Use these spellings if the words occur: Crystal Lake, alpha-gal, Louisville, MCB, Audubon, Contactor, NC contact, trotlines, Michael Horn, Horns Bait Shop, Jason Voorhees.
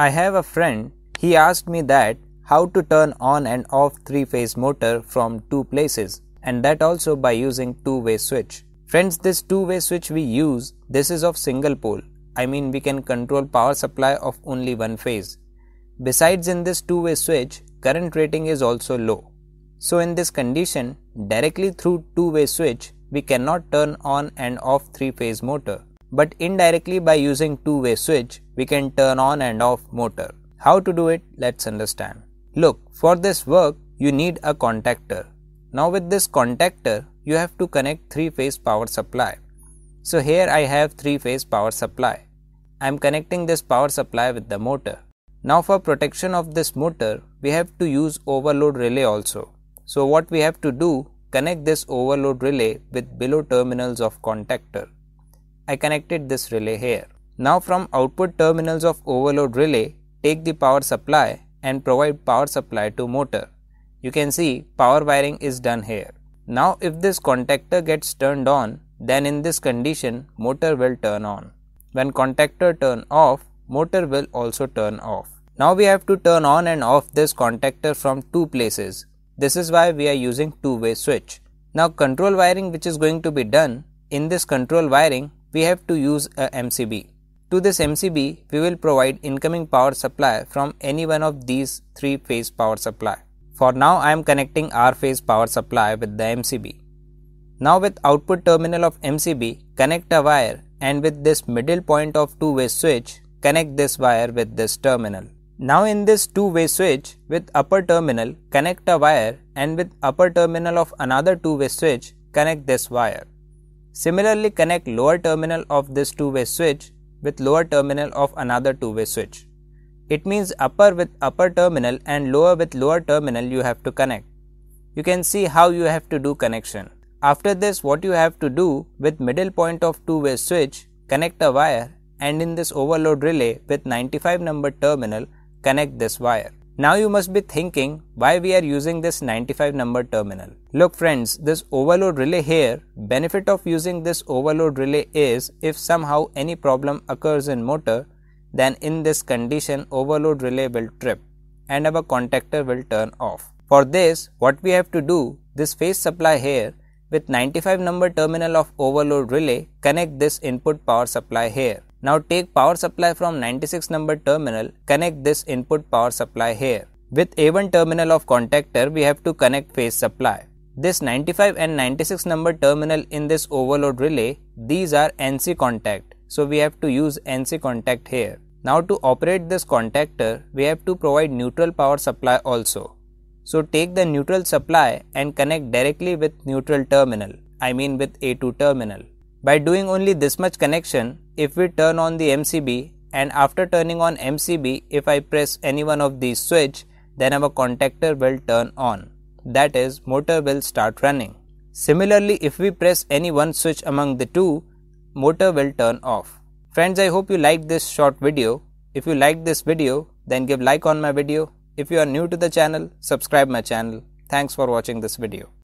I have a friend, he asked me that how to turn on and off 3-phase motor from 2 places, and that also by using 2-way switch. Friends, this 2-way switch we use, this is of single pole. I mean we can control power supply of only one phase. Besides, in this 2-way switch, current rating is also low. So in this condition, directly through 2-way switch, we cannot turn on and off 3-phase motor. But indirectly by using 2-way switch, we can turn on and off motor. How to do it? Let's understand. Look, for this work, you need a contactor. Now with this contactor, you have to connect 3-phase power supply. So here I have 3-phase power supply. I am connecting this power supply with the motor. Now for protection of this motor, we have to use overload relay also. So what we have to do, connect this overload relay with below terminals of contactor. I connected this relay here. Now from output terminals of overload relay, take the power supply and provide power supply to motor. You can see power wiring is done here. Now if this contactor gets turned on, then in this condition motor will turn on. When contactor turn off, motor will also turn off. Now we have to turn on and off this contactor from 2 places. This is why we are using 2-way switch. Now control wiring which is going to be done, in this control wiring we have to use a MCB. To this MCB, we will provide incoming power supply from any one of these 3-phase power supply. For now, I am connecting R-phase power supply with the MCB. Now with output terminal of MCB, connect a wire, and with this middle point of 2-way switch, connect this wire with this terminal. Now in this 2-way switch, with upper terminal, connect a wire, and with upper terminal of another 2-way switch, connect this wire. Similarly, connect lower terminal of this 2-way switch with lower terminal of another 2-way switch. It means upper with upper terminal and lower with lower terminal you have to connect. You can see how you have to do connection. After this, what you have to do, with middle point of 2-way switch, connect a wire, and in this overload relay with 95 number terminal, connect this wire. Now you must be thinking why we are using this 95 number terminal. Look friends, this overload relay here, benefit of using this overload relay is if somehow any problem occurs in motor, then in this condition overload relay will trip and our contactor will turn off. For this, what we have to do, this phase supply here with 95 number terminal of overload relay, connect this input power supply here. Now take power supply from 96 number terminal, connect this input power supply here. With A1 terminal of contactor, we have to connect phase supply. This 95 and 96 number terminal in this overload relay, these are NC contact. So we have to use NC contact here. Now to operate this contactor, we have to provide neutral power supply also. So take the neutral supply and connect directly with neutral terminal, I mean with A2 terminal. By doing only this much connection, if we turn on the MCB, and after turning on MCB, if I press any one of these switch, then our contactor will turn on. That is, motor will start running. Similarly, if we press any one switch among the two, motor will turn off. Friends, I hope you liked this short video. If you liked this video, then give like on my video. If you are new to the channel, subscribe my channel. Thanks for watching this video.